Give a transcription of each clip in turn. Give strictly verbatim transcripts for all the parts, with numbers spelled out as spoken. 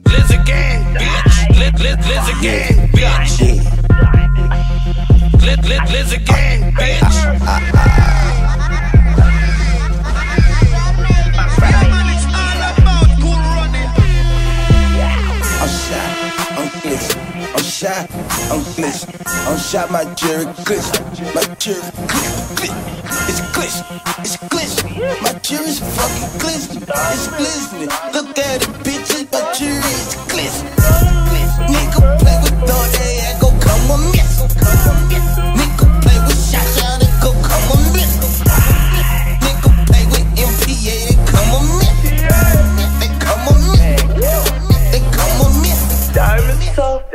Glizzy gang, bitch. Glizzy gang, bitch. Glizzy gang, bitch. I'm shy, I'm glitz, I'm shy, my jerry glitz, my jerry glitz, glitz, it's glitz, it's glitz, my jerry's fucking glitz, it's glistening, look at it, bitches, my jerry is glitz, glitz, nigga play with all they act, go come on miss, nigga play with shot, shot, and go come on miss, nigga play with M P A, they come on miss, they come on miss, they come on miss, diamond soft.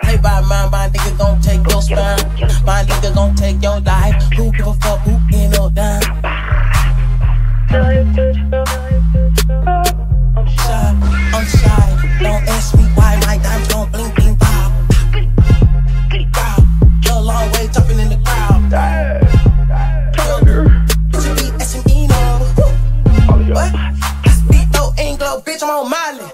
Play by mine, my nigga gon' take your spine. My nigga gon' take your life. Who give a fuck, who in or down? I'm shy, I'm shy. Don't ask me why my dimes gon' bling bling bob. Wow, you're a long way jumping in the crowd. Bitch, be S M E, no. What? Beat no Anglo, bitch, I'm on Miley.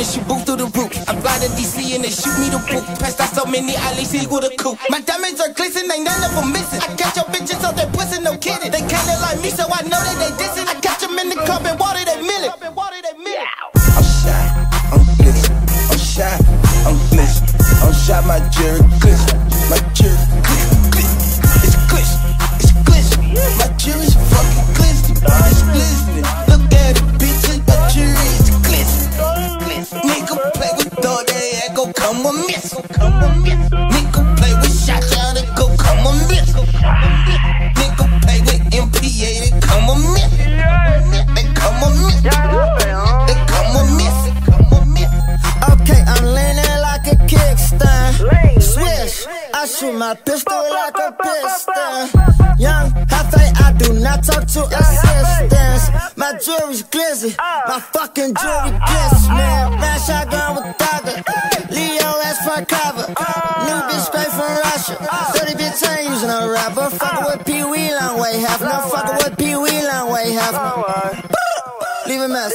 She boots through the roof. I fly to D C and they shoot me the boot. Passed out so many, I least equal the coupe. My diamonds are glisten, ain't none of them missing. I catch your bitches so they pussy, no kidding. They kinda like me, so I know that they dissing. I catch them in the cup and water, they milling. I'm shy, I'm glisten. I'm shy, I'm glisten. I'm shy, my jerry glisten. My jerry glisten, glisten. It's glisten, it's glisten. My jerry's fucking glisten. It's glistening. Look at it, bitches, my jerry. Nigga play with all they act, go come on miss. Nigga play with shot, shot, and go come on miss. Nigga play with M P A, they come on miss. They come on miss. They come on miss. Okay, I'm leaning like a kickstand. Swish, I shoot my pistol like a piston. Young Jefe, I do not talk to assistants. My jewelry's glizzy, my fucking jewelry glitz, man. That shotgun with dagger, Leo ass front cover. New bitch straight from Russia. Dirty bitch ain't using a rapper. Fuckin' with Pee Wee Longway, half no. Fuckin' with Pee Wee Longway, half no. Leave a mess.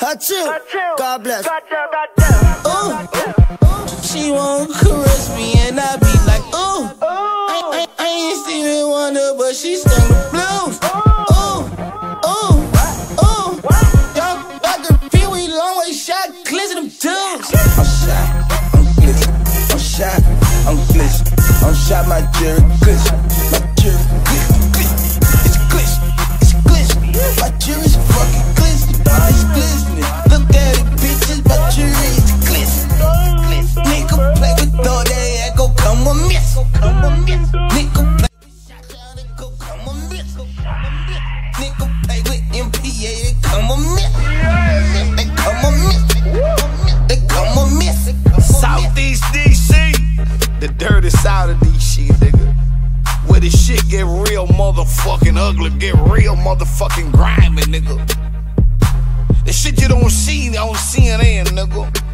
Hachu. God bless. Ooh, she won't caress me and I be like, ooh. I, I, I ain't seen it wonder, but she stung the blues. I'm shy, I'm glitz, I'm shy, I'm glitz, I'm shy, my jerry glitz, my jerry glitz, it's glitz, it's glitz, my jerry's fucking glitz, it's glistening, look at it, bitches, my jerry is glitz, glitz, nigga play with all they act, go come on miss, come on miss, nigga play with shot, shot, and go come on miss, nigga play with M P A, they come on miss, they come on miss. Southeast D C, the dirty side of D C, nigga. Where the shit get real motherfucking ugly, get real motherfucking grimy, nigga. The shit you don't see on C N N, nigga.